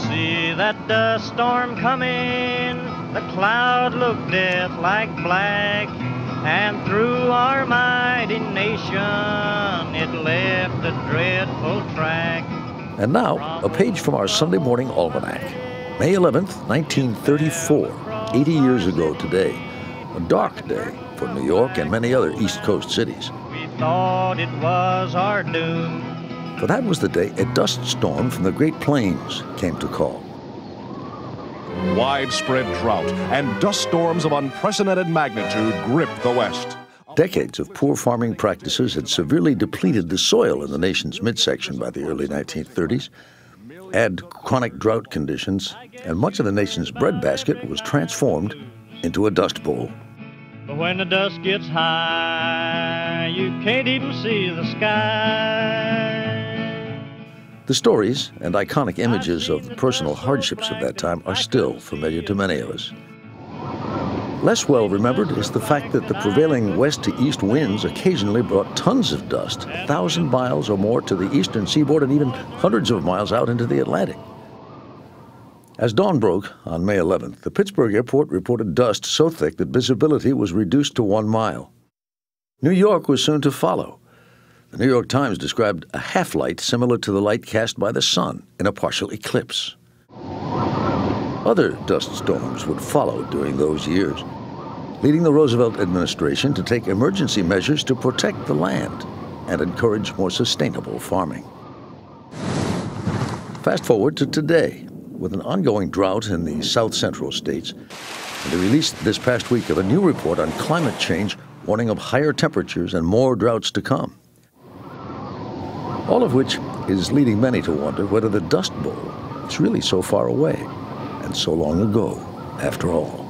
See that dust storm coming, the cloud looked death-like black, and through our mighty nation it left a dreadful track. And now, a page from our Sunday morning almanac. May 11th, 1934, 80 years ago today, a dark day for New York and many other East Coast cities. We thought it was our doom. For that was the day a dust storm from the Great Plains came to call. Widespread drought and dust storms of unprecedented magnitude gripped the West. Decades of poor farming practices had severely depleted the soil in the nation's midsection by the early 1930s. Add chronic drought conditions, and much of the nation's breadbasket was transformed into a dust bowl. But when the dust gets high, you can't even see the sky. The stories and iconic images of the personal hardships of that time are still familiar to many of us. Less well remembered is the fact that the prevailing west to east winds occasionally brought tons of dust, 1,000 miles or more to the eastern seaboard and even hundreds of miles out into the Atlantic. As dawn broke on May 11th, the Pittsburgh airport reported dust so thick that visibility was reduced to 1 mile. New York was soon to follow. The New York Times described a half-light similar to the light cast by the sun in a partial eclipse. Other dust storms would follow during those years, leading the Roosevelt administration to take emergency measures to protect the land and encourage more sustainable farming. Fast forward to today. With an ongoing drought in the south central states, and the release this past week of a new report on climate change warning of higher temperatures and more droughts to come. All of which is leading many to wonder whether the Dust Bowl is really so far away and so long ago after all.